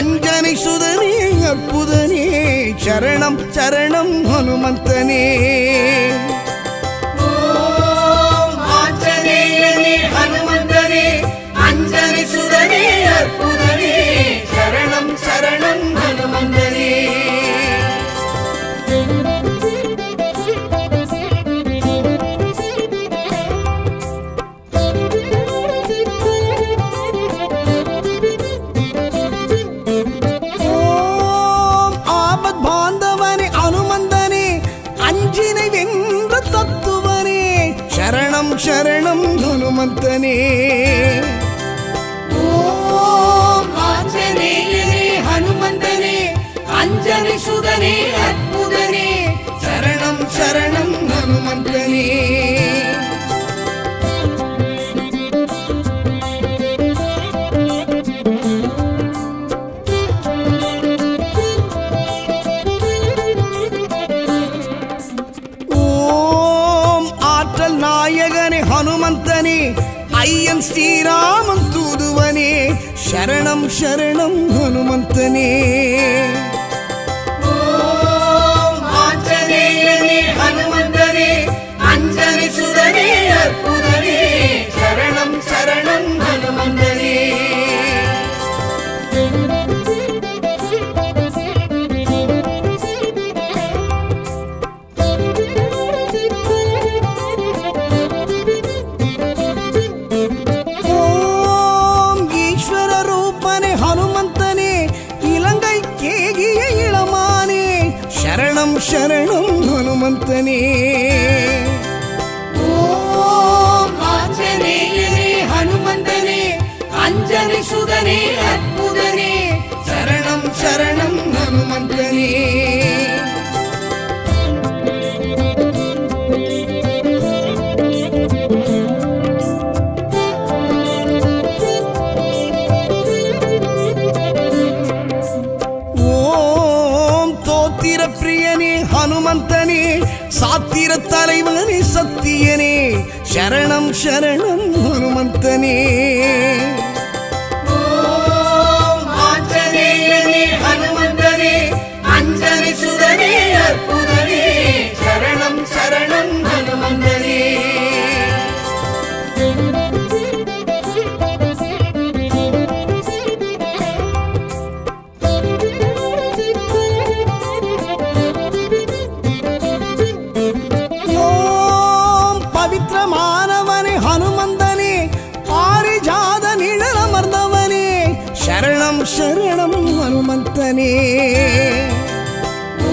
அஞ்சனை சுதனே அற்புதனே சரணம் சரணம் ஹனுமந்தனே शरणं हनुमंतने ओम आंजनेयने हनुमंतने अंजनी सुदने अद्भुतने शरणं शरणं हनुमंतने हनुमंतने अय्यन श्रीरामन तूदुवने शरणं शरणं हनुमंतने ओम आंजनेयने हनुमंतने अंजनी सुदने अर्पुदने शरणं शरणं हनुमंतने शरणं हनुमंतने ओम आंजनेयने हनुमंतने अंजनी सुदने अद्भुतने शरणं शरणं हनुमंतने हनुमंतने सात्तीर तलैवने सत्तियने शरणं शरणं हनुमंतने ओम आंजनेयने हनुमंतने अंजनी सुदने अर्पुदने शरणं शरणं हनुमंतने शरणं हनुमंतने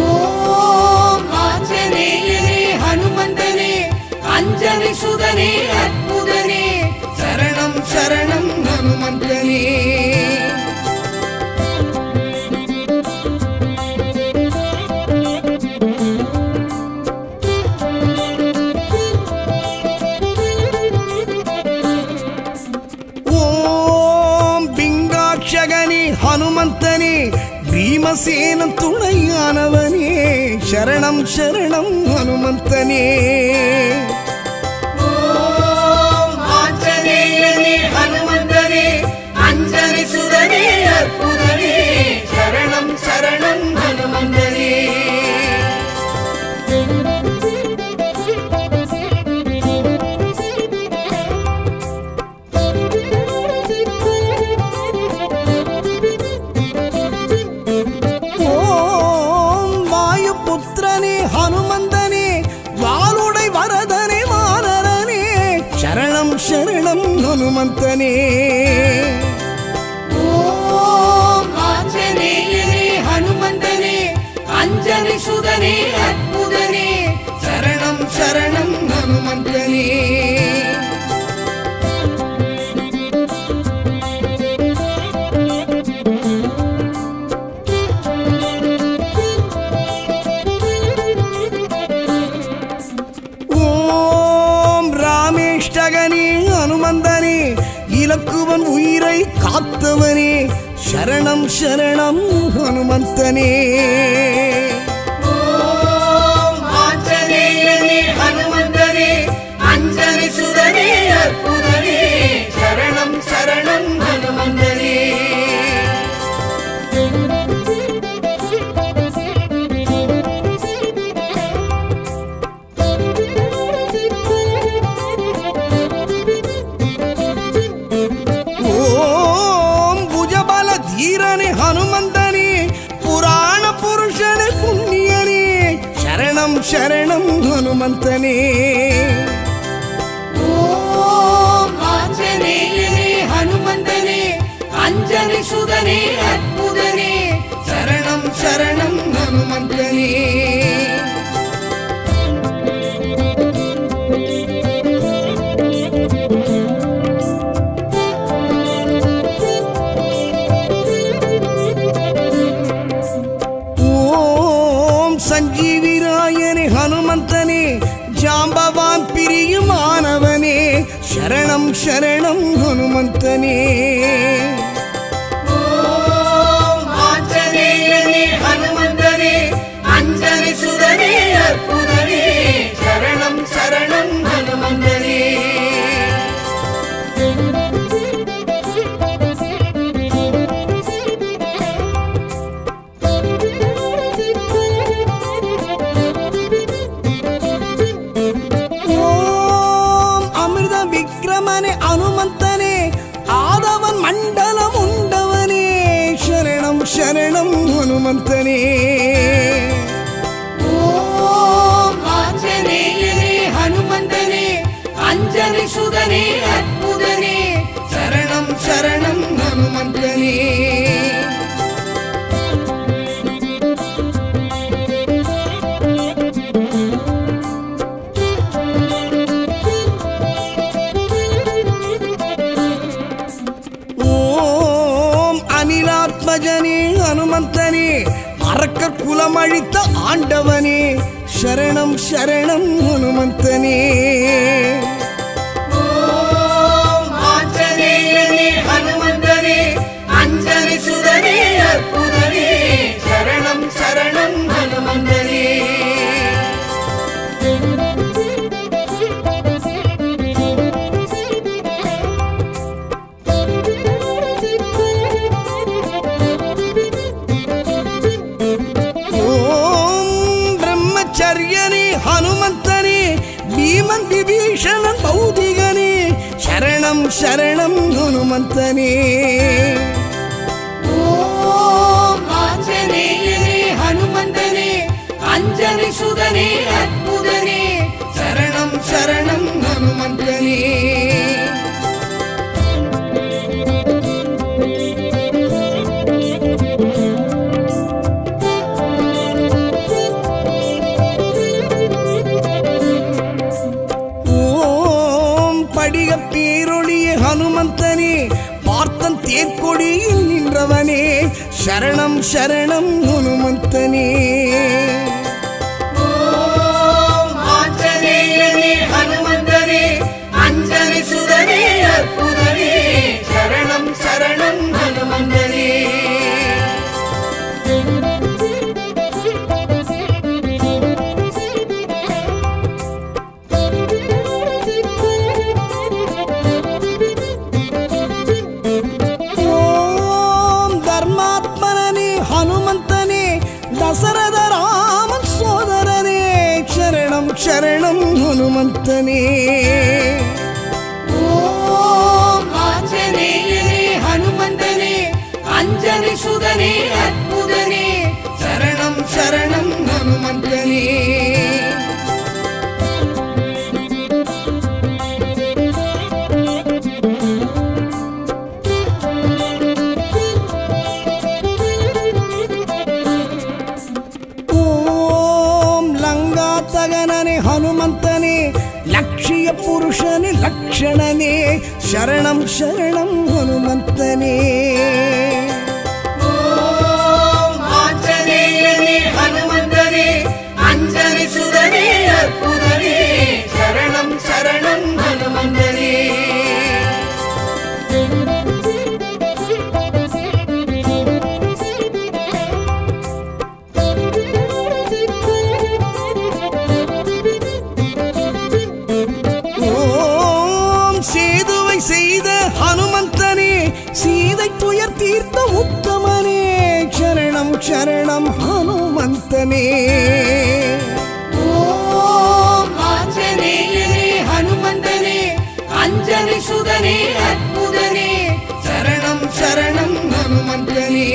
ओम आंजनेयने हनुमंतने अंजनी सुदने अद्भुतने शरणं शरणं हनुमंतने हनुमंतने भीमसेन तुणयानवने शरणं शरणं हनुमंतने ओम आंजनेयने हनुमंतने अंजनी सुदने अर्पुदने शरणं शरणं हनुमंतने शरणं हनुमंतने ओम आंजनेयने हनुमंतने अंजनी सुदने अद्भुतने शरणं शरणं हनुमंतने हनुमंतने इलक्कुवन उयिरै कात्तवने शरणं शरणं हनुमंतने ओम आंजनेयने हनुमंतने अंजनी सुदने अर्पुदने शरणं शरणं हनुमंतने शरणं शरणं हनुमंतने ओम आंजनेयने हनुमंतने अंजनी सुदने अद्भुतने शरणं शरणं हनुमंतने शरणं शरणं हनुमंतने ओम आंजनेयने हनुमंतने अंजनी सुदने अर्पुदने शरणं शरणं हनुमंतने शरणं हनुमंतने ओम आंजनेयने हनुमंतने अंजनी सुदने अद्भुतने शरणं शरणं हनुमंतने हनुमंतने अरकर कुलमळित आंडवने शरणं शरणं हनुमंतने ओम आंजनेयने हनुमंतने अंजनी सुदने अर्पुदने शरणं शरणं हनुमंतने शरणं हनुमंतने ओम आंजनेयने हनुमंतने अंजनी सुदने अद्भुतने शरणं शरणं हनुमंतने हनुमंतने पार्थन तेर्कोडियिल निंद्रवने शरणं शरणं हनुमंतने ओम आंजनेयने हनुमंतने अंजनी सुदने अर्पुदने शरणं शरणं हनुमंतने शरणं हनुमंतने ओम आंजनेयने हनुमंतने अंजनी सुदने अद्भुतने शरणं शरणं हनुमंतने हनुमंतने लक्ष्य पुरुषने लक्षणने शरणं शरणं हनुमंतने ओम आंजनेयने हनुमंतने अंजनी सुदने अर्पुदने शरणं शरणं हनुमंतने उत्तमने शरणं शरणं हनुमंतने ओम आंजनेयने हनुमंतने अंजनी सुदने अद्भुतने शरणं शरणं हनुमंतने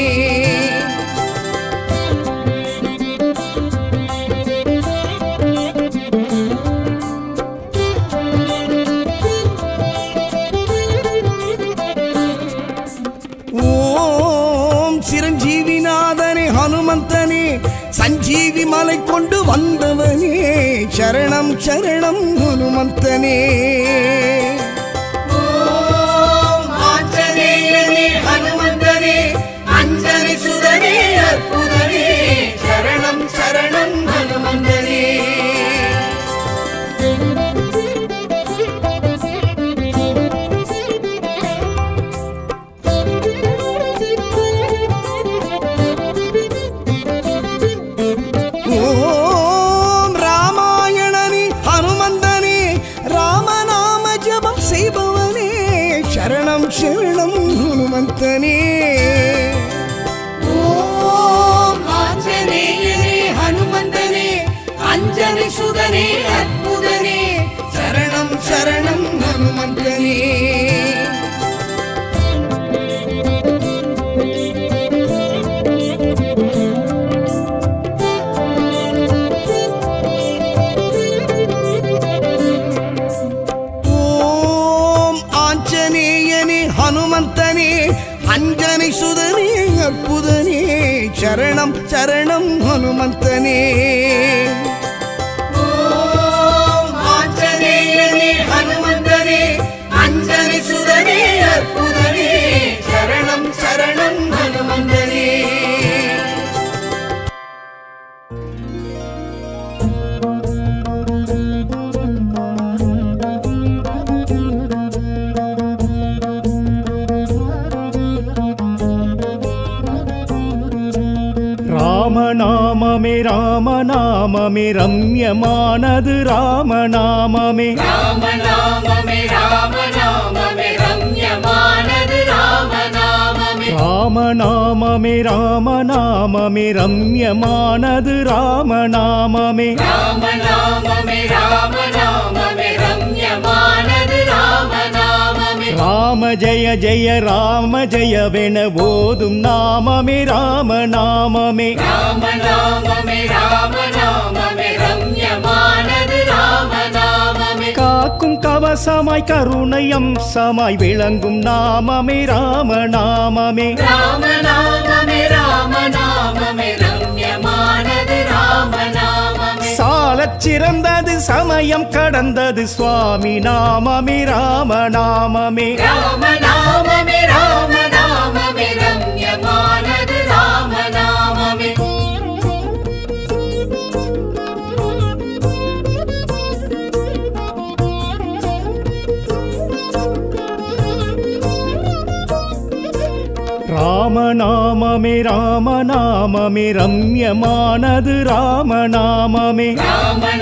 वंदवने शरणं शरणं हनुमंतने ओम आंजनेयने हनुमंतने अंजनी सुदने अर्पुदने शरणं शरणं हनुमंतने शरणं हनुमंतने ओम आंजनेयने हनुमंतने अंजनी सुदने अर्पुदने शरणं शरणं हनुमंतने हनुमंतने अंजनी सुदने अर्पुदने शरणं शरणं हनुमंतने ओम आंजनेयने हनुमंतने अंजनी सुदने अर्पुदने शरणं शरणं हनुमंतने रामनाममे रम्यमानदु रामनाममे रामनाममे रामनाममे रम्यमानदु रामनाममे रामनाममे रामनाममे रम्यमानदु रामनाममे रामनाममे रामनाममे रम्यमानदु रामनाममे राम जय वेण ओदुम नाममे रामनाममे रामनाममे रामनाममे रम्यमानदु रामनाममे काकुम कवसमाय करुणै अम्समाय विलंगुम नाममे रामनाममे रामनाममे रामनाममे रम्यमानदु रामनाममे सालचिरंददु समयम कडंददु स्वामी नाममे रामनाममे रामनाममे रामनाममे रम्यमानदु रामनाममे रामनाममे रम्यमानदु रामनाममे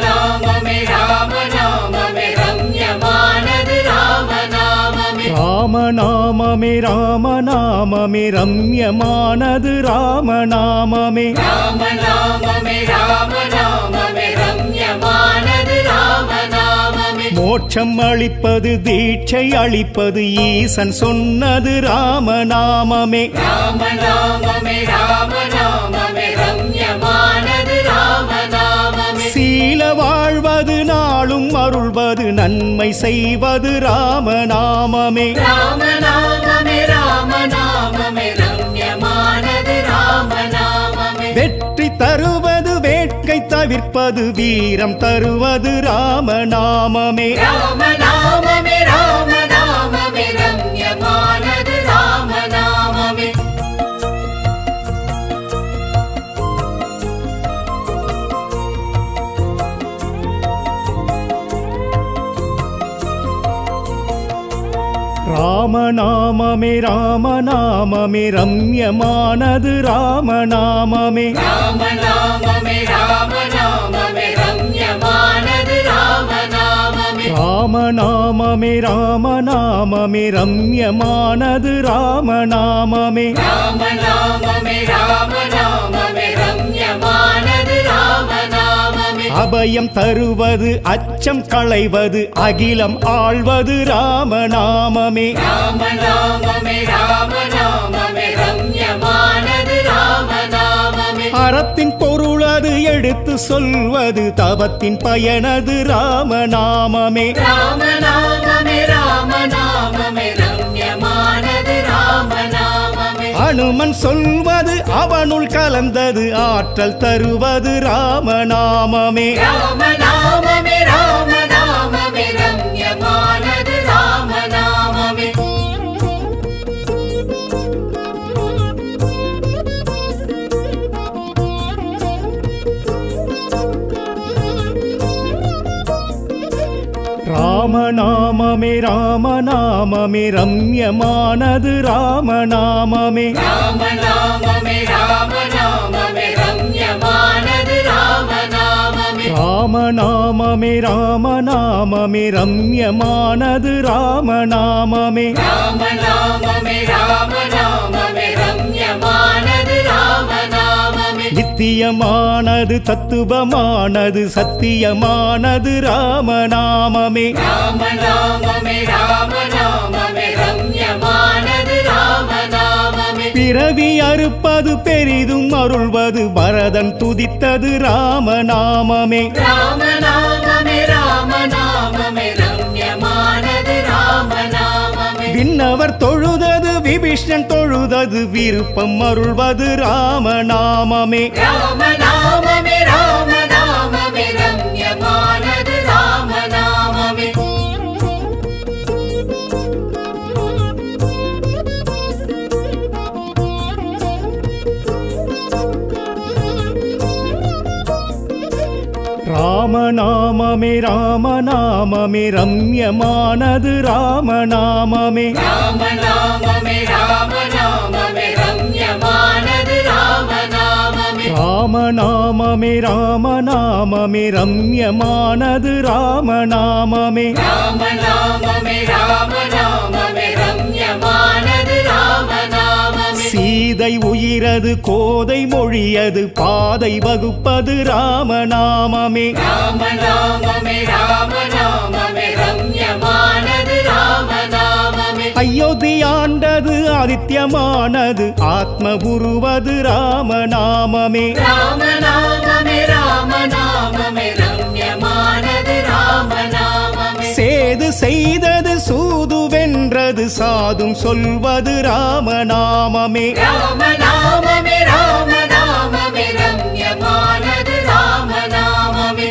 रामनाममे रामनाममे रम्यमानदु रामनाममे रामनाममे रामनाममे रम्यमानदु रामनाममे रामनाममे रामनाममे रम्यमानदु रामनाममे मोक्षम अलिप्पदु दीक्षै अलिप्पदु ईसन सोन्नदु रामनाममे रामनाममे रामनाममे रम्यमानदु रामनाममे सील वाळ्वदु नाळुम अरुळ्वदु नन्मै सेय्वदु रामनाममे रामनाममे रामनाममे रम्यमानदु रामनाममे वेट्टि तरुवदु वेट्कै तविर्पदु वीरम तरुवदु रामनाममे रामनाममे रामनाममे रम्यमानदु रामनाममे रामनाममे रम्यमानदु रामनाममे रामनाममे रामनाममे रम्यमानदु रामनाममे रामनाममे रामनाममे रम्यमानदु रामनाममे रामनाममे रामनाममे रम्यमानदु रामनाममे अभयम तरुवदु अच्चम कलैवदु अगिलम आळ्वदु रामनाममे रामनाममे रामनाममे रम्यमानदु रामनाममे अरत्तिन पोरुळदु एडुत्तु सोल्वदु तवत्तिन पयनदु रामनाममे रामनाममे रामनाममे रम्यमानदु रामनाममे हनुमन சொல்வது அவனுள் கலந்தது ஆற்றல் தருவது ராமநாமமே ராமநாமமே ராமநாமமே ரம்யமானது ராமநாமமே रामनाममे रामनाममे रम्यमानदु रामनाममे रामनाममे रामनाममे रम्यमानदु रामनाममे रामनाममे रामनाममे रम्यमानदु रामनाममे रामनाममे रामनाममे रम्यमानदु रामनाममे नित्यमानदु तत्वमानदु सत्यमानदु रामनाममे रामनाममे रामनाममे रम्यमानदु रामनाममे पिरवी अरुपदु पेरिदुम अरुल्वदु भरदन तुदित्तदु रामनाममे रामनाममे रामनाममे रम्यमानदु रामनाममे विन्नवर तोळुददु विभीषण तोळुददु विरुपम अरुल्वदु रामनाममे रामनाममे रामनाममे रम्यमानदु रामनाममे रामनाममे रामनाममे रम्यमानदु रामनाममे रामनाममे रामनाममे रम्यमानदु रामनाममे रामनाममे रामनाममे रम्यमानदु रामनाममे रामनाममे रामनाममे रम्यमानदु रामनाममे सीதை உயிரது கோதை மொழியது பாதை வகுப்பது ராமநாமமே ராமநாமமே ராமநாமமே ரம்யமானது ராமநாமமே அயோத்தியாண்டது ஆதித்யமானது ஆத்மகுருவது ராமநாமமே ராமநாமமே ராமநாமமே ரம்யமானது ராமநாமமே சேது செய்தது சூது வென்றது சாதும் சொல்வது ராமநாமமே ராமநாமமே ராமநாமமே ரம்யமானது ராமநாமமே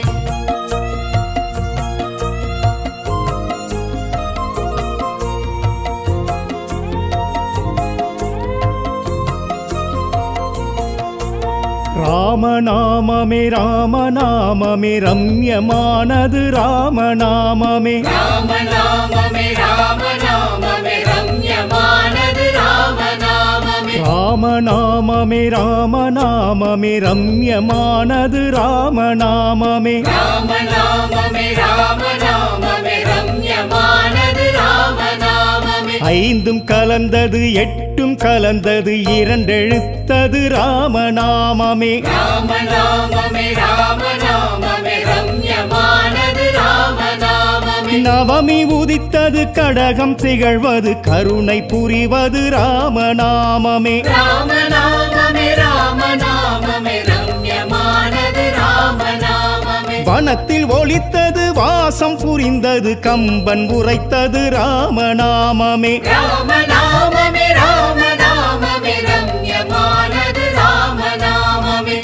रामनाममे रामनाममे रम्यमानदु रामनाममे रामनाममे रामनाममे रम्यमानदु रामनाममे रामनाममे रामनाममे रम्यमानदु रामनाममे रामनाममे रामनाममे रम्यमानदु रामनाममे ஐந்தும் கலந்தது எட்டும் கலந்தது இரண்டெழுத்தது ராமநாமமே ராமநாமமே ராமநாமமே ரம்யமானது ராமநாமமே நவமி உதித்தது கடகம் திகழ்வது கருணை புரிவது ராமநாமமே ராமநாமமே ராமநாமமே ரம்யமானது ராமநாமமே வனத்தில் ஒலித்தது வாசம் புரிந்தது கம்பன் உரைத்தது ராமநாமமே ராமநாமமே ராமநாமமே ரம்யமானது ராமநாமமே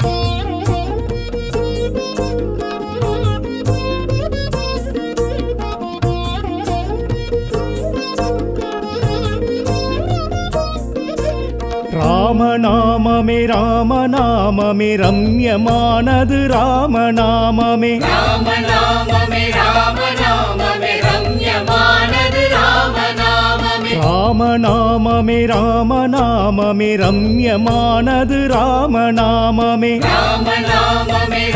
रामनाममे रामनाममे रम्यमानदु रामनाममे रामनाममे रामनाममे रम्यमानदु रामनाममे रामनाममे रामनाममे रम्यमानदु रामनाममे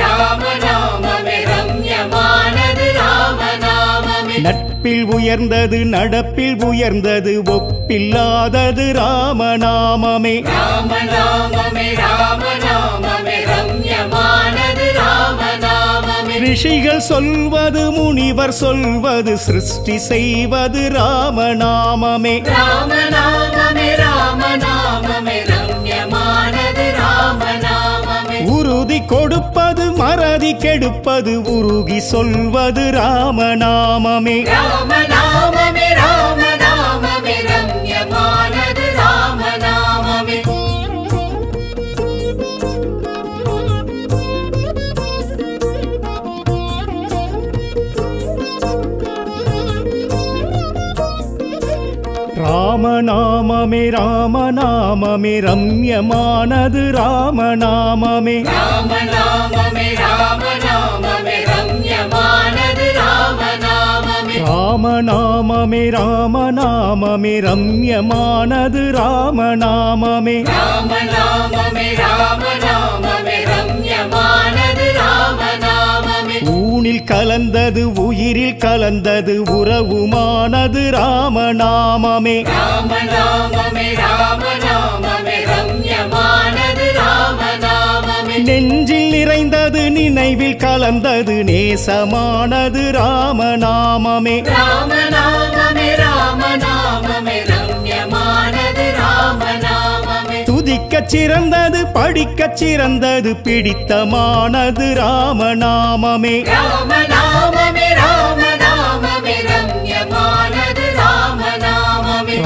रामनाममे रामनाममे रम्यमानदु रामनाममे நட்பில் உயர்ந்தது நடப்பில் உயர்ந்தது ஒப்பில்லாதது ராமநாமமே ராமநாமமே ராமநாமமே ரம்யமானது ராமநாமமே ரிஷிகள் சொல்வது முனிவர் சொல்வது சிருஷ்டி செய்வது ராமநாமமே ராமநாமமே ராமநாமமே ரம்யமானது ராமநாமமே உறுதி கொடுப்பது மறதி கெடுப்பது உருகி சொல்வது ராமநாமமே ராமநாமமே ராமநாமமே ரம்யமானது ராமநாமமே ராமநாமமே ரம்யமானது ராமநாமமே ராமநாமமே ரம்யமானது ராமநாமமே ஊனில் கலந்தது உயிரில் கலந்தது உறவுமானது ராமநாமமே நெஞ்சில் நிறைந்தது நினைவில் கலந்தது நேசமானது ராமநாமமே துதிக்கச் சிறந்தது படிக்கச் சிறந்தது பிடித்தமானது ராமநாமமே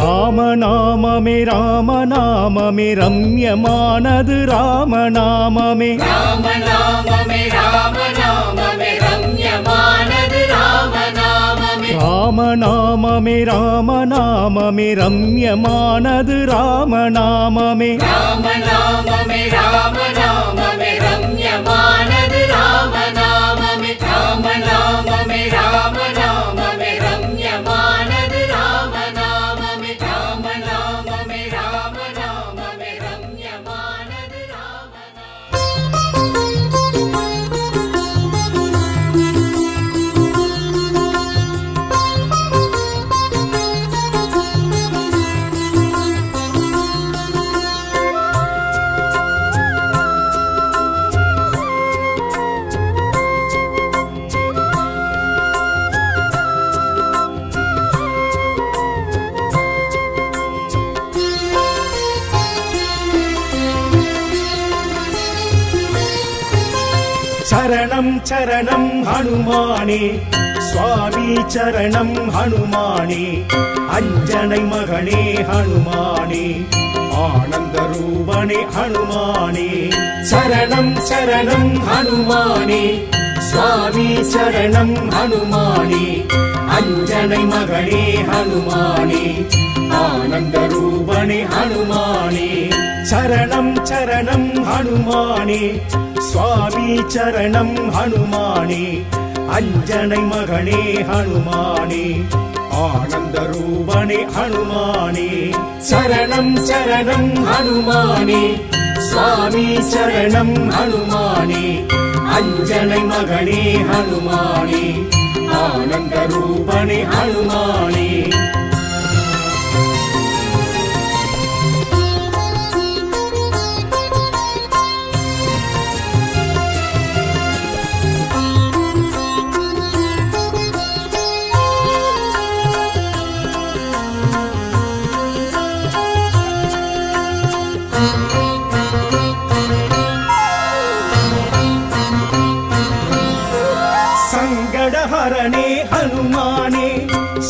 ராமநாமமே ரம்யமானது ராமநாமமே ராமநாமமே ரம்யமானது ராமநாமமே சரணம் ஹனுமானே சுவாமி சரணம் ஹனுமானே அஞ்சனை மகனே ஹனுமானே ஆனந்த ரூபனே ஹனுமானே சரணம் ஹனுமானே சுவாமி சரணம் ஹனுமானே அஞ்சனை மகனே ஹனுமானே ஆனந்த ரூபனே ஹனுமானே சரணம் ஹனுமானே சுவாமி சரணம் ஹனுமானே அஞ்சனை மகனே ஹனுமானே ஆனந்த ரூபனே ஹனுமானே சரணம் ஹனுமானே சுவாமி சரணம் ஹனுமானே அஞ்சனை மகனே ஹனுமானே ஆனந்த ரூபனே ஹனுமானே சங்கடஹரனே ஹனுமானே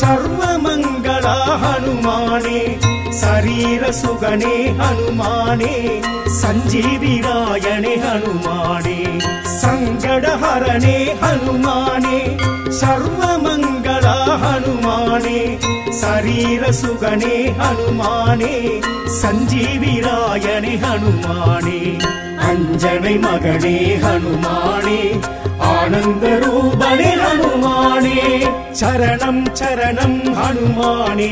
சர்வமங்களா ஹனுமானே சரீர சுகனே ஹனுமானே சஞ்சீவிராயணே ஹனுமானே சங்கடஹரனே ஹனுமானே சர்வமங்களா ஹனுமானே சரீர சுகனே ஹனுமானே சஞ்சீவிராயணே ஹனுமானே அஞ்சனை மகனே ஹனுமானே ஆனந்த ரூபனே ஹனுமானே சரணம் ஹனுமானே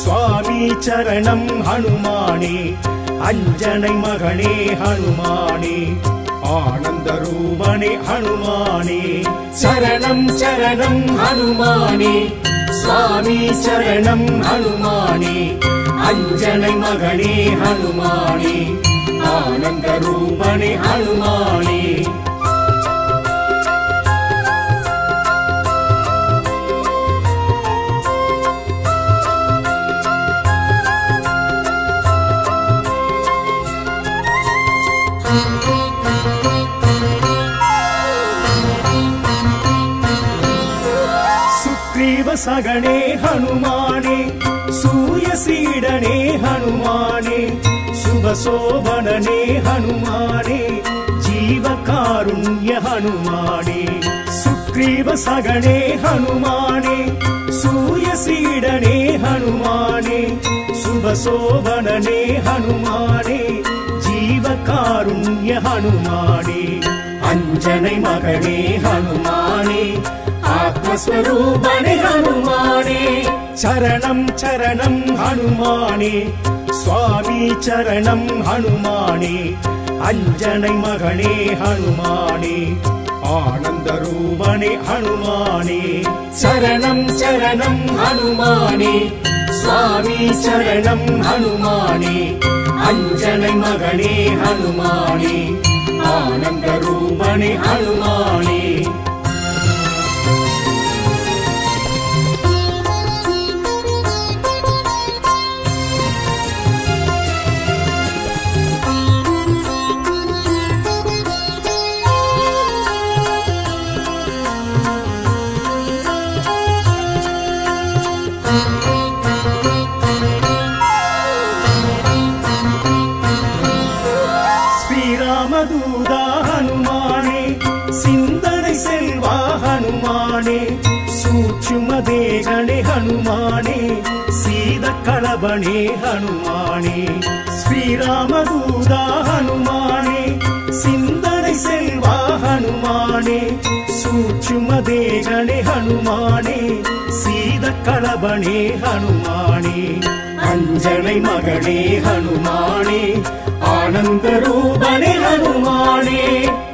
சுவாமி சரணம் ஹனுமானே அஞ்சனை மகனே ஹனுமானே ஆனந்த ரூபனே ஹனுமானே சரணம் ஹனுமானே சுவாமி சரணம் ஹனுமானே அஞ்சனை மகனே ஹனுமானே ஆனந்த ரூபனே ஹனுமானே சகனே ஹனுமானே சூயசீடனே ஹனுமானே சுபசோபனே ஹனுமானே ஜீவகாருண்ய ஹனுமானே சுக்ரீவ சகனே ஹனுமானே சூயசீடனே ஹனுமானே शोभनने हनुमाने जीवकारुण्य हनुमाने अंजने मगने हनुमाने आत्मस्वरूपने हनुमाने चरणं चरणं हनुमाने स्वामी चरणं हनुमाने अंजने मगने हनुमाने आनंद रूपने हनुमाने शरणं शरणं हनुमाने स्वामी शरणं हनुमाने अंजने मगने हनुमाने आनंद रूपने हनुमाने देगणे हनुमाने सीता कलबणे हनुमाने श्रीरामदूता हनुमाने सिंदरे सेवा हनुमाने सूक्ष्म देगणे हनुमाने सीता कलबणे हनुमाने अंजने मगणे हनुमाने आनंद रूपणे हनुमाने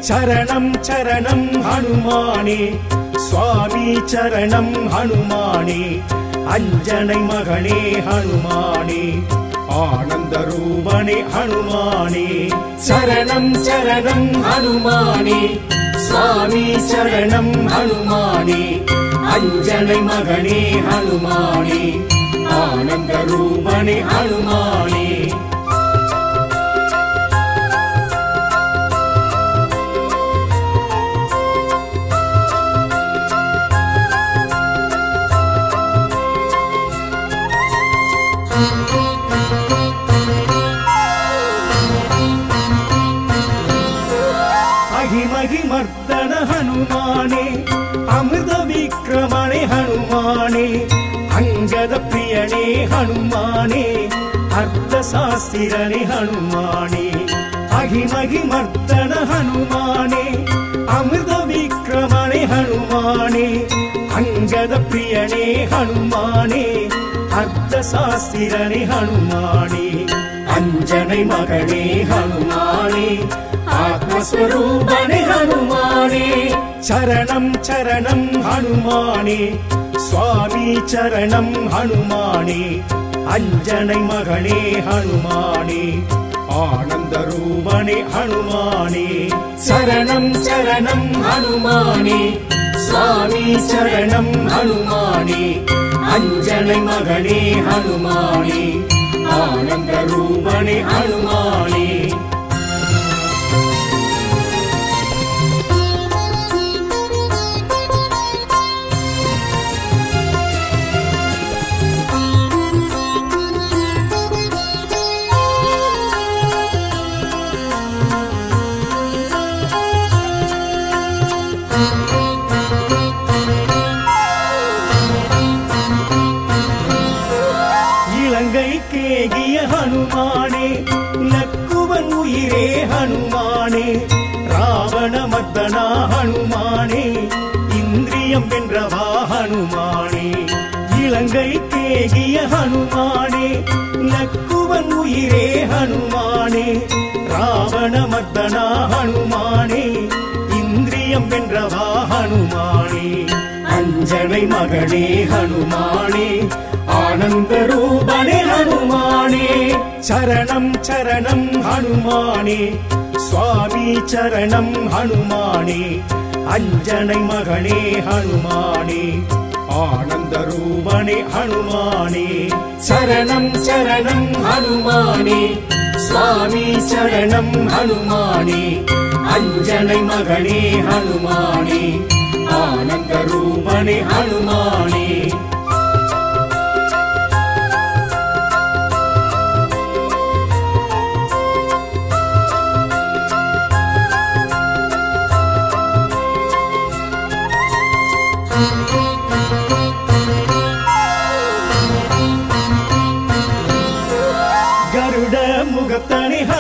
चरणं चरणं हनुमाने स्वामी चरणं हनुमाने अंजने मगणे हनुमाने आनंद रूपणे हनुमाने चरणं चरणं हनुमाने स्वामी चरणं हनुमाने अंजने मगणे हनुमाने आनंद रूपणे हनुमाने मर्दन हनुमाने अमृत विक्रमणे हनुमाने अंगद प्रियणे हनुमाने अर्थशास्त्रिणे हनुमाने अहिमहि मर्दन हनुमाने अमृत विक्रमणे हनुमाने अंगद प्रियणे हनुमाने अर्थशास्त्रिणे हनुमाने अंजने मगणे हनुमाने आत्मस्वरूपने हनुमाने चरणं चरणं हनुमाने स्वामी चरणं हनुमाने अंजने मगणे हनुमाने आनंद रूपणे हनुमाने चरणं चरणं हनुमाने स्वामी चरणं हनुमाने अंजने मगणे हनुमाने आनंद रूपणे हनुमाने हनुमाने नक्कुवन उयिरे हनुमाने रावण मर्दना हनुमाने इंद्रियम वेंद्रवा हनुमाने इलंगै तेगिय हनुमाने नक्कुवन उयिरे हनुमाने रावण मर्दना हनुमाने इंद्रियम वेंद्रवा हनुमाने अंजने मगणे हनुमाने आनंद रूपणे हनुमाने चरणं चरणं हनुमाने स्वामी चरणं हनुमाने अंजने मगणे हनुमाने आनंद रूपणे हनुमाने चरणं चरणं हनुमाने स्वामी चरणं हनुमाने अंजने मगणे हनुमाने आनंद रूपणे हनुमाने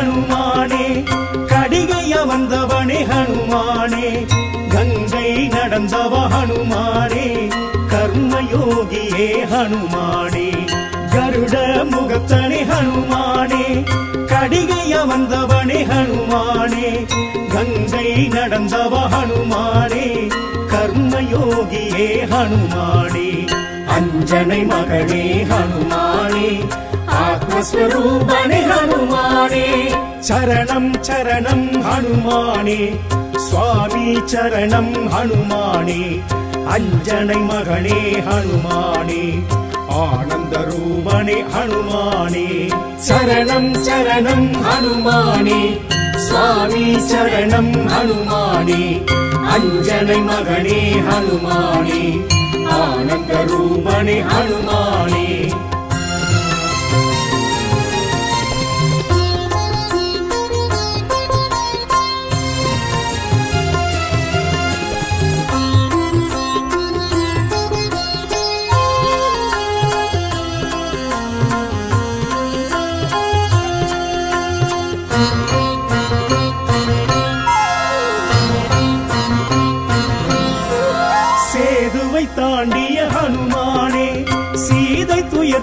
हनुमाने कडिगैय वंदवने हनुमाने गंगै नडंदव हनुमाने कर्मयोगिये हनुमाने गरुड मुगप्तने हनुमाने कडिगैय वंदवने हनुमाने गंगै नडंदव हनुमाने कर्मयोगिये हनुमाने अंजनै मगने हनुमाने आत्मस्वरूपने हनुमाने चरणं चरणं हनुमाने स्वामी चरणं हनुमाने अंजनै मगने हनुमाने आनंद रूपने हनुमाने चरणं चरणं हनुमाने स्वामी चरणं हनुमाने अंजनै मगने हनुमाने आनंद रूपने हनुमाने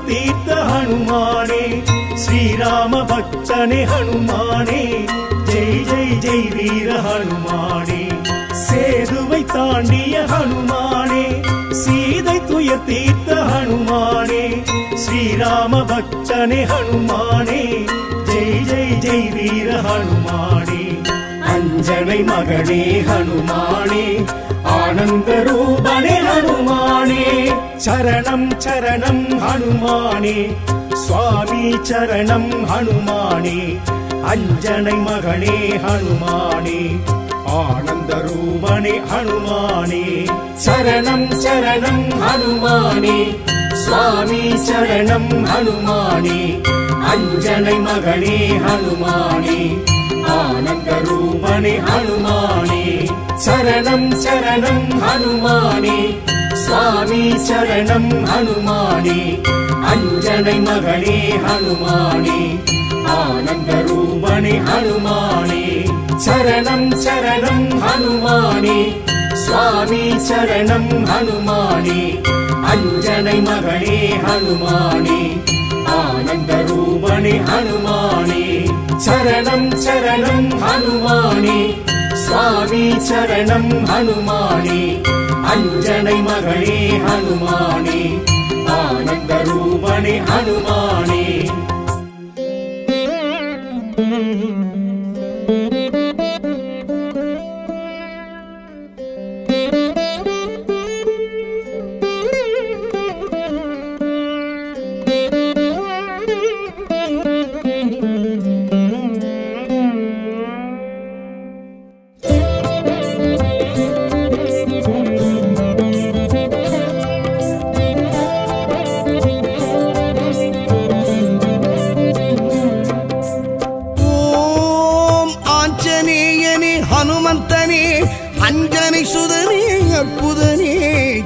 तीर्थ हनुमाने श्रीराम भक्तने हनुमाने जय जय जय वीर हनुमाने सेदुवै तांडिय हनुमाने सीधे तुय तीर्थ हनुमाने श्रीराम भक्तने हनुमाने जय जय वीर हनुमाने अंजनै मगने हनुमाने आनंद रूपने हनुमाने चरणं चरणं हनुमाने स्वामी चरणं हनुमाने अंजनै मगने हनुमाने आनंद रूपने हनुमाने चरणं चरणं हनुमाने स्वामी चरणं हनुमाने अंजनै मगने हनुमाने आनंद रूपने हनुमाने शरणं शरणं हनुमाने स्वामी शरणं हनुमाने अंजनै मगने हनुमाने आनंद रूपने हनुमाने शरणं शरणं हनुमाने स्वामी शरणं हनुमाने अंजनै मगने हनुमाने आनंद रूपने हनुमाने शरणं शरणं हनुमाने स्वामी चरणं हनुमाने अंजनै मगने हनुमाने आनंद रूपने हनुमाने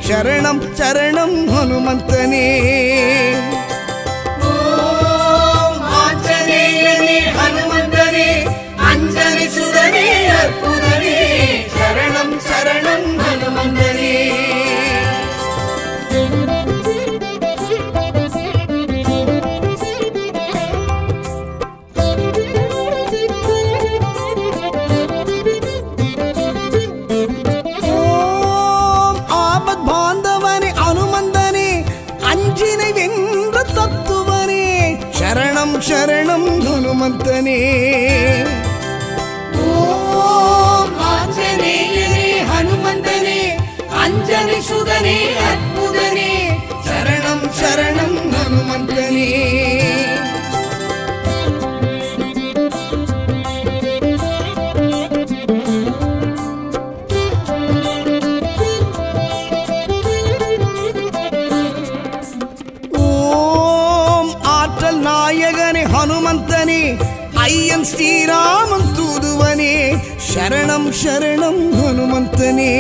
शरणं शरणं हनुमंतने ओम आंजनेयने हनुमंतने अंजनी सुदने अर्पुदने शरणं शरणं हनुमंतने शरणं हनुमंतने ओम आंजनेयने हनुमंतने अंजनी सुदने अर्पुदने शरणं शरणं हनुमंतने श्रीरामं तूदुवने शरणं शरणं हनुमंतने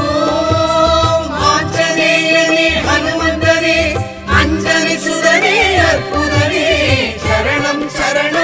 ओम आंजनेयने हनुमंतने अंजनी सुदने अर्पुदने शरणं शरणं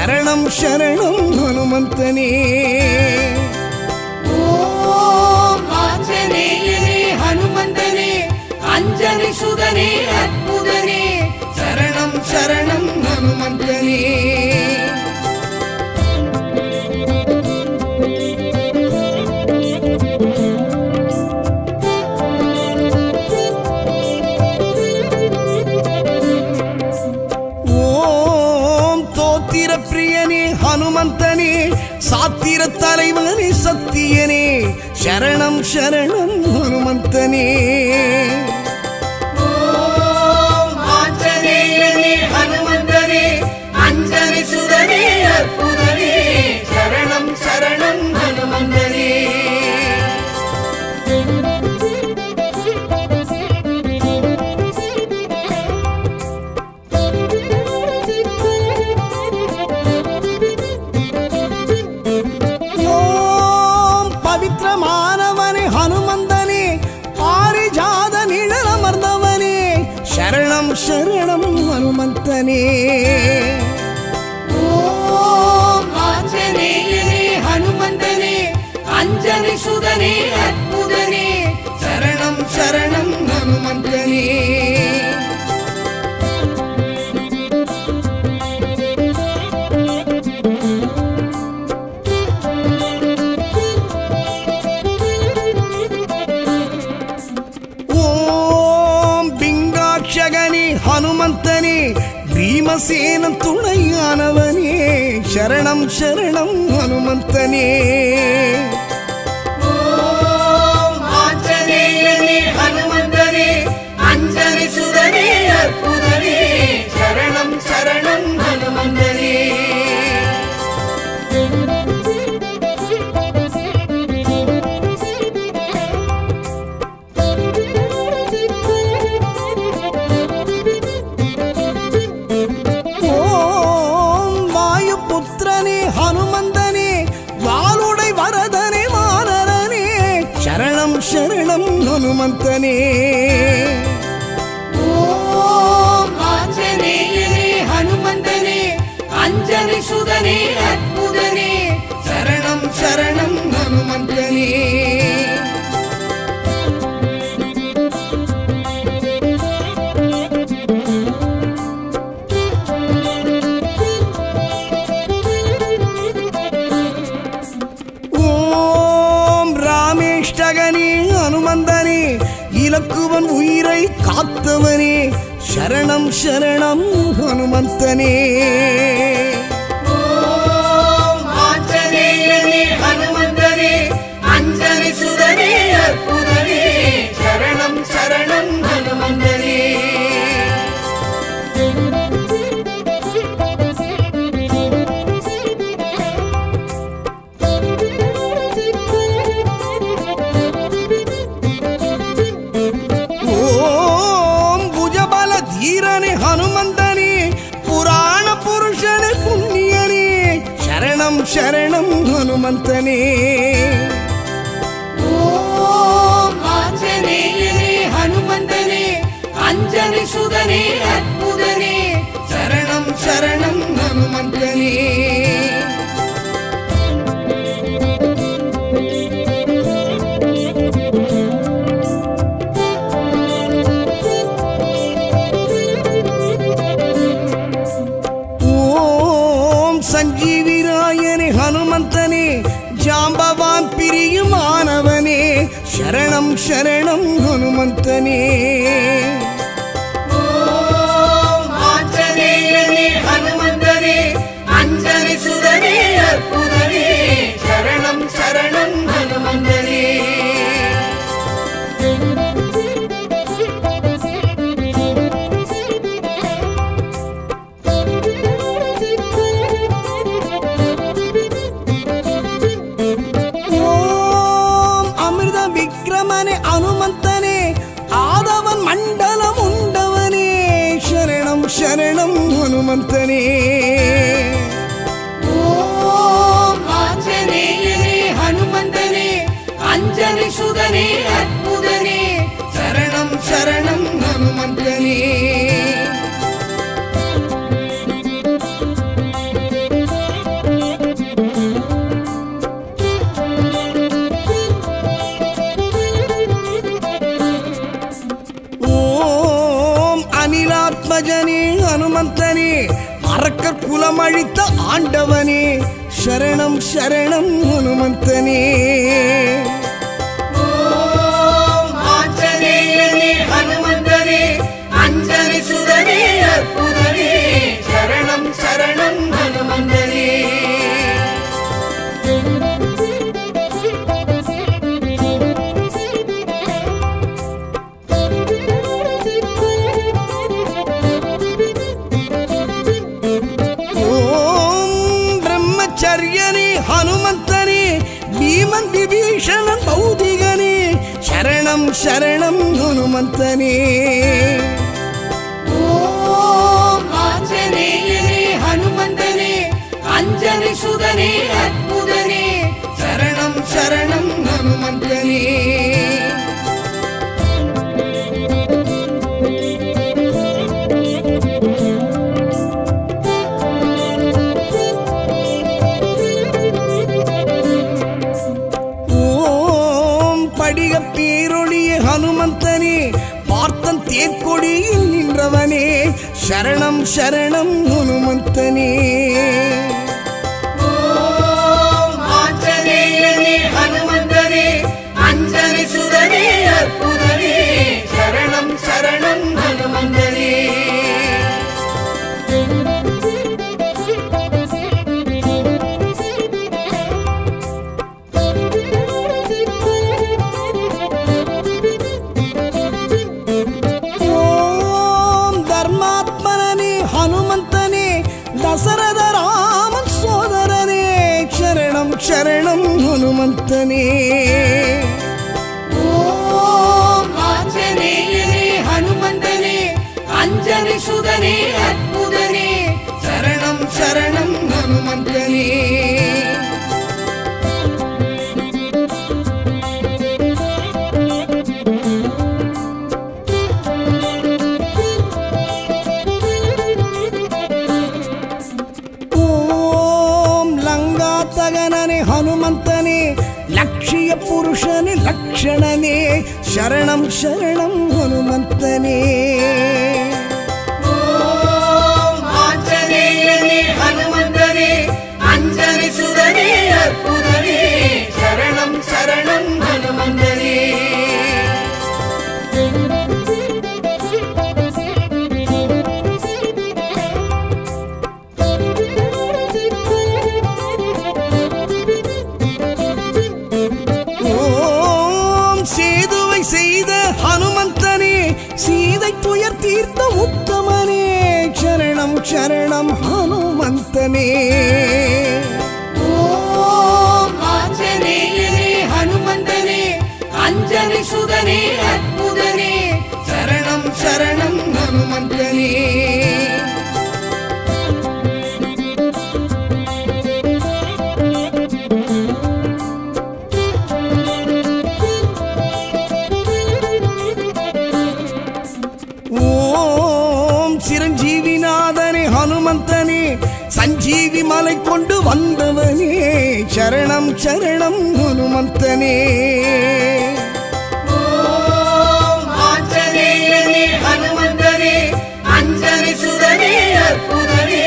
शरणं शरणं हनुमंतने ओम आंजनेयने हनुमंतने अंजनी सुदने अद्भुतने शरणं शरणं हनुमंतने हनुमंतने सातिर तलैवने सत्यने शरणं शरणं हनुमंतने ओम आंजनेयने हनुमंतने अंजनी सुदने अर्पुदने शरणं शरणं हनुमंतने शरणं हनुमंतने ओम आंजनेयने हनुमंतने अंजनी सुदने अद्भुतने शरणं शरणं हनुमंतने हनुमंतने भीमसेन तुणयानवने शरणं शरणं हनुमंतने ओम आंजनेयने हनुमंतने अंजनी सुदने अर्पुदने शरणं शरणं हनुमंतने शरणं हनुमंतने ओम आंजनेयने हनुमंतने अंजनी सुदने अद्भुतने शरणं शरणं हनुमंतने हनुमंतने इलक्कुवन उयिरै कात्तवने शरणं शरणं हनुमंतने ओम आंजनेयने हनुमंतने अंजनी सुदने अर्पुदने शरणं शरणं हनुमंतने शरणं हनुमंतने ओम आंजनेयने हनुमंतने अंजनी सुदने अद्भुतने शरणं शरणं हनुमंतने हनुमंतने जांबवान प्रियमानवने शरणं शरणं हनुमंतने ओम आंजनेयने हनुमंतने अंजनी सुदने अर्पुदने शरणं शरणं हनुमंतने शरणं हनुमंतने ओम आंजनेयने हनुमंतने अंजनी सुदने अद्भुतने शरणं शरणं हनुमंतने அரக்கர் குலமழித்த ஆண்டவனே சரணம் சரணம் ஹனுமந்தனே ஓம் ஆஞ்சநேயனே ஹனுமந்தனே அஞ்சனி சுதனே அற்புதனே சரணம் சரணம் ஹனுமந்தனே शरणं हनुमंतने ओम आंजनेयने हनुमंतने अंजनी सुदने अद्भुतने शरणं शरणं हनुमंतने शरणं शरणं हनुमंतने ओम आंजनेयने हनुमंतने अंजनी सुदने अर्पुदने शरणं शरणं हनुमंतने शरणं हनुमंतने ओम आंजनेयने हनुमंतने अंजनी सुदने अद्भुतने शरणं शरणं हनुमंतने पुरुषने लक्षणने शरणं शरणं हनुमंतने ओम आंजनेयने हनुमंतने अंजनी सुदने अर्पुदने शरणं शरणं हनुमंतने उत्तमने शरणं शरणं हनुमंतने ओम आंजनेयने हनुमंतने अंजनी सुदने अद्भुतने शरणं शरणं हनुमंतने संजीवी माले कोंडु वंदवने शरणं शरणं हनुमंतने ओम आंजनेयने हनुमंतने अंजनी सुदने अर्पुदने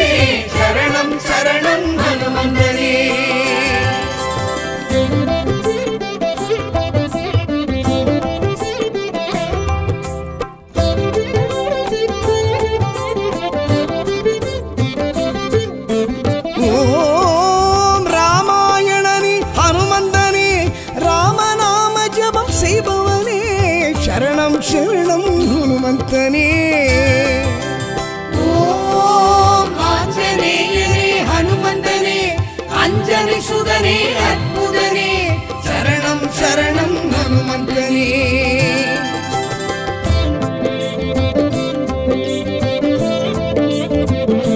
शरणं शरणं हनुमंतने शरणं हनुमंतने ओम आंजनेयने हनुमंतने अंजनी सुदने अद्भुतने शरणं शरणं हनुमंतने अंजनी सुदने अद्भुतने शरणं शरणं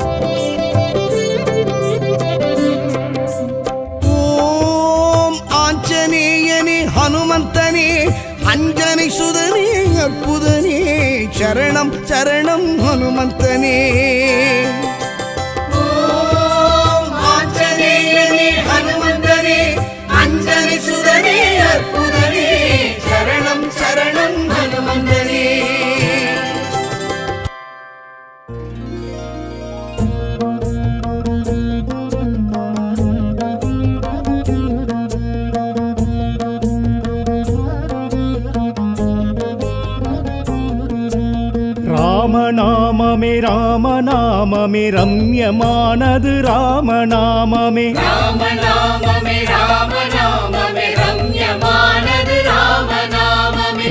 हनुमंतने ओम आंजनेयने हनुमंतने अंजनी सुदने अद्भुतने शरणं शरणं हनुमंतने रामनाममे रम्यमानदु रामनाममे रामनाममे रामनाममे रम्यमानदु रामनाममे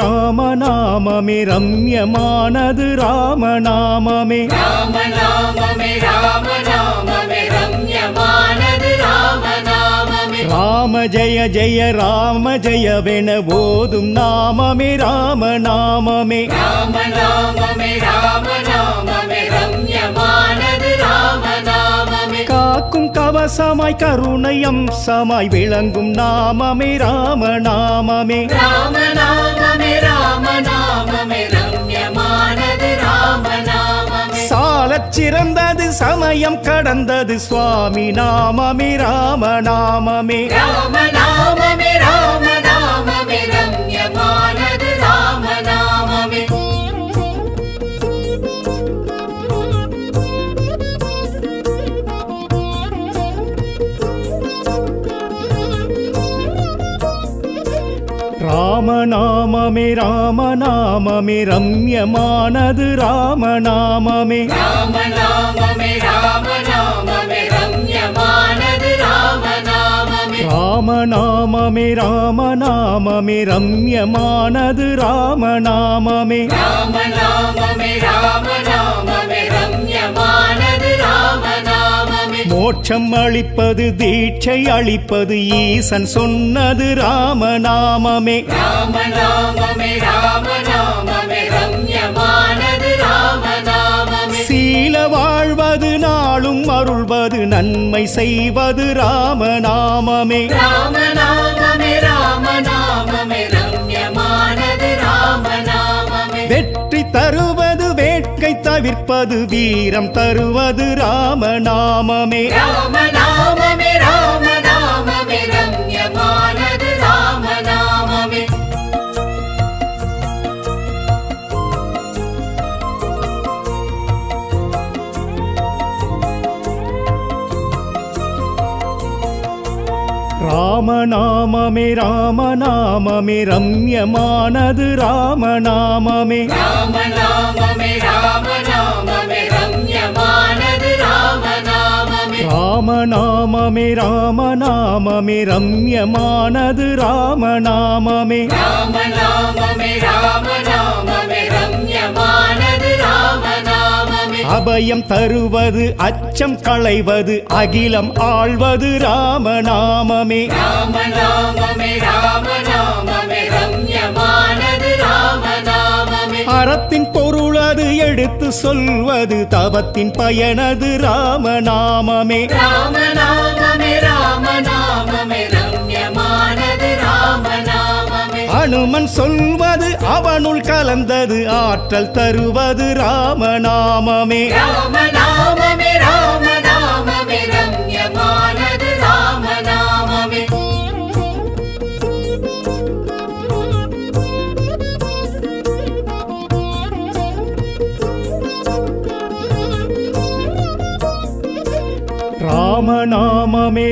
रामनाममे रामनाममे रम्यमानदु रामनाममे रामनाममे रामनाममे रम्यमानदु रामनाममे राम जय वेण ओदुम नाममे रामनाममे रामनाममे रामनाममे रम्यमानदु रामनाममे काकुम कवसमाय करुणै अம்சமாய் விளங்கும் நாமமே ராமநாமமே ராமநாமமே ராமநாமமே ரம்யமானது ராமநாமமே சாலச் சிறந்தது சமயம் கடந்தது சுவாமி நாமமே ராமநாமமே ராமநாமமே ராமநாமமே ரம்யமானது ராமநாமமே रामनाममे रम्यमानदु रामनाममे रामनाममे रामनाममे रम्यमानदु रामनाममे रामनाममे रामनाममे रम्यमानदु रामनाममे रामनाममे रामनाममे रम्यमानदु रामनाममे मोक्षम अलिप्पदु दीक्षै अलिप्पदु ईसन सोन्नदु रामनाममे रामनाममे रामनाममे रम्यमानदु रामनाममे सील वाळ्वदु नाळुम अरुळ्वदु नन्मै सेय्वदु रामनाममे रामनाममे रामनाममे रम्यमानदु रामनाममे वेट्टि तरुवदु वेट्कै तविर्पदु वीरम तरुवदु रामनाममे रामनाममे रामनाममे रम्यमानदु रामनाममे रामनाममे रम्यमानदु रामनाममे रामनाममे रामनाममे रम्यमानदु रामनाममे रामनाममे रामनाममे रम्यमानदु रामनाममे रामनाममे रामनाममे रम्यमानदु रामनाममे अभयम तरुवदु अच्चम कलैवदु अगिलम आळ्वदु रामनाममे रामनाममे रामनाममे रम्यमानदु रामनाममे अरत्तिन पोरुळदु एडुत्तु सोल्वदु तवत्तिन पयनदु रामनाममे रामनाममे रामनाममे रम्यमानदु रामनाममे हनुमन सोल्वदु அவனுள் கலந்தது ஆற்றல் தருவது ராமநாமமே ராமநாமமே ராமநாமமே ரம்யமானது ராமநாமமே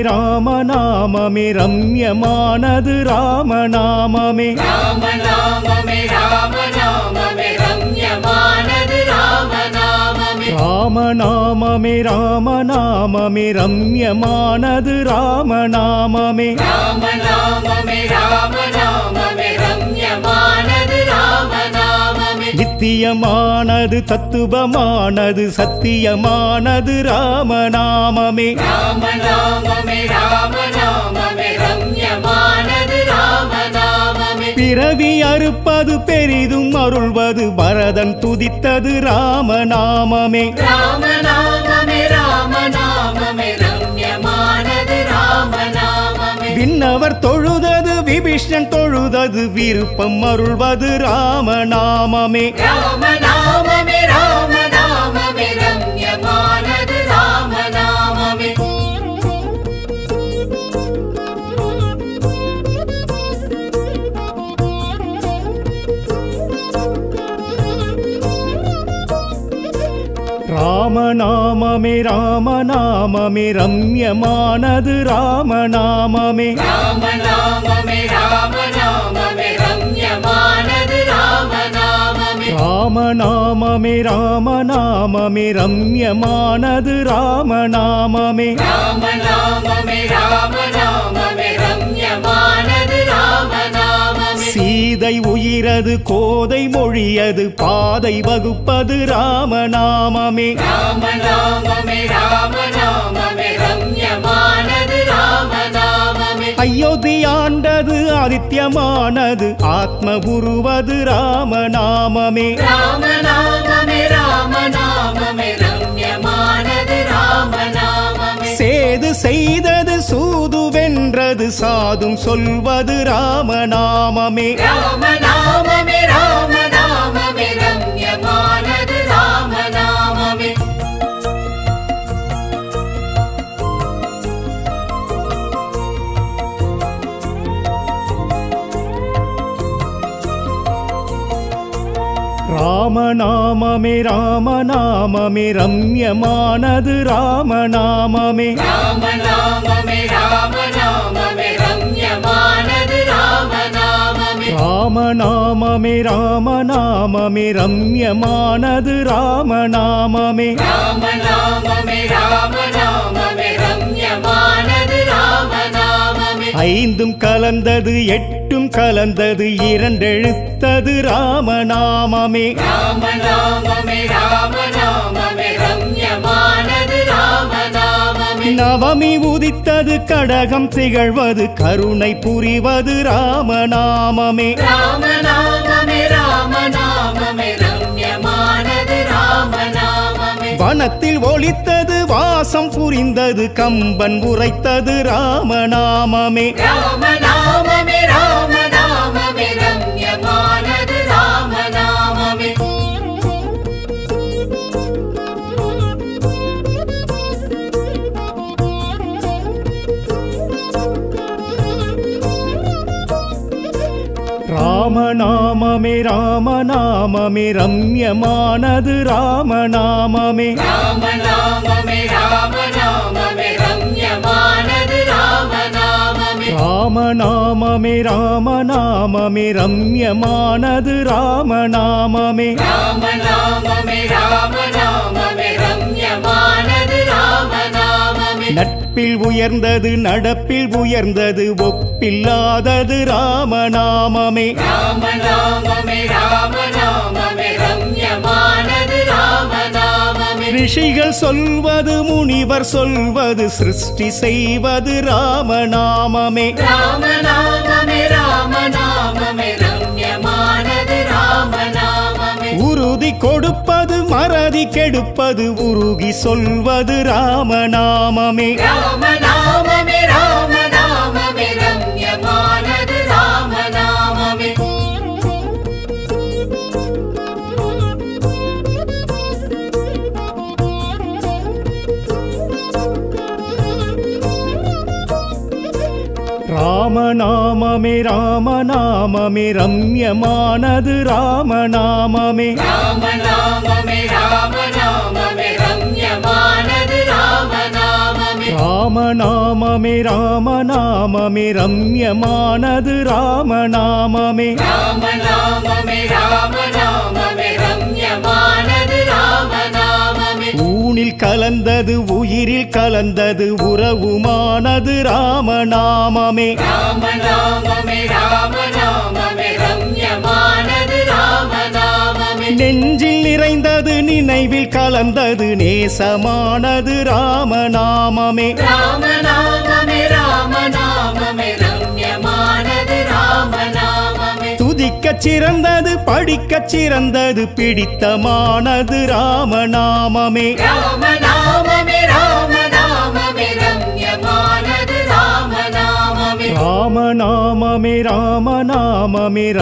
रामनाममे रम्यमानदु रामनाममे रामनाममे रामनाममे रम्यमानदु रामनाममे रामनाममे रामनाममे रम्यमानदु रामनाममे रामनाममे रामनाममे रम्यमानदु रामनाममे नित्यमानदु तत्त्वमानदु सत्यमानदु रामनाममे रामनाममे रामनाममे रम्यमानदु रामनाममे पिरवी अरुपदु पेरिदुम अरुळ्वदु भरदन् तुदित्तदु रामनाममे रामनाममे रामनाममे रम्यमानदु रामनाममे विन्नवर् तोळुददु विभीषणन् तोळुददु विरुप्पम् अरुळ्वदु रामनाममे रामनाममे रामनाममे रम्यमानदु रामनाममे ராமநாமமே ரம்யமானது ராமநாமமே ராமநாமமே ராமநாமமே ரம்யமானது ராமநாமமே ராமநாமமே ராமநாமமே ரம்யமானது ராமநாமமே ராமநாமமே ராமநாமமே ரம்யமானது ராமநாமமே சீதை உயிரது கோதை மொழியது பாதை வகுப்பது ராமநாமமே ராமநாமமே ராமநாமமே ரம்யமானது ராமநாமமே அயோத்தியாண்டது ஆதித்யமானது ஆத்ம உருவது ராமநாமமே ராமநாமமே ராமநாமமே ரம்யமானது ராமநாமமே சேது செய்தது சூது வென்றது சாதும் சொல்வது ராமநாமமே ராமநாமமே ராமநாமமே ரம்யமானது ராமநாமமே ராமநாமமே ரம்யமானது ராமநாமமே ராமநாமமே ராமநாமமே ரம்யமானது ராமநாமமே ராமநாமமே ராமநாமமே ரம்யமானது ராமநாமமே ராமநாமமே ராமநாமமே ரம்யமானது ராமநாமமே ஐந்தும் கலந்தது எட்டும் கலந்தது இரண்டெழுத்தது ராமநாமமே ராமநாமமே ராமநாமமே ரம்யமானது ராமநாமமே நவமி உதித்தது கடகம் திகழ்வது கருணை புரிவது ராமநாமமே ராமநாமமே ராமநாமமே ரம்யமானது ராமநாமமே வனத்தில் ஒலித்தது வாசம் புரிந்தது கம்பன் உரைத்தது ராமநாமமே ராமநாமமே ராமநாமமே ரம்யமானது ராமநாமமே ராமநாமமே ரம்யமானது ராமநாமமே ராமநாமமே ராமநாமமே ரம்யமானது ராமநாமமே ராமநாமமே ராமநாமமே ரம்யமானது ராமநாமமே ராமநாமமே ராமநாமமே ரம்யமானது ராமநாமமே நட்பில் உயர்ந்தது நடப்பில் உயர்ந்தது ஒப்பில்லாதது ராமநாமமே ராமநாமமே ராமநாமமே ரம்யமானது ராமநாமமே ரிஷிகள் சொல்வது முனிவர் சொல்வது சிருஷ்டி செய்வது ராமநாமமே ராமநாமமே ராமநாமமே ரம்யமானது ராமநாமமே உறுதி கொடுப்பது மறதி கெடுப்பது உருகி சொல்வது ராமநாமமே ராமநாமமே ராமநாமமே ரம்யமானது ராமநாமமே ராமநாமமே ரம்யமானது ராமநாமமே ராமநாமமே ராமநாமமே ரம்யமானது ராமநாமமே ராமநாமமே ராமநாமமே ரம்யமானது ராமநாமமே ராமநாமமே ராமநாமமே ரம்யமானது ராமநாமமே ஊனில் கலந்தது உயிரில் கலந்தது உறவுமானது ராமநாமமே ராமநாமமே ராமநாமமே ரம்யமானது ராமநாமமே நெஞ்சில் நிறைந்தது நினைவில் கலந்தது நேசமானது ராமநாமமே ராமநாமமே ராமநாமமே ரம்யமானது ராமநாமமே துதிக்கச் சிறந்தது படிக்கச் சிறந்தது பிடித்தமானது ராமநாமமே ராமநாமமே ராமநாமமே ரம்யமானது ராமநாமமே ராமநாமமே ராமநாமமே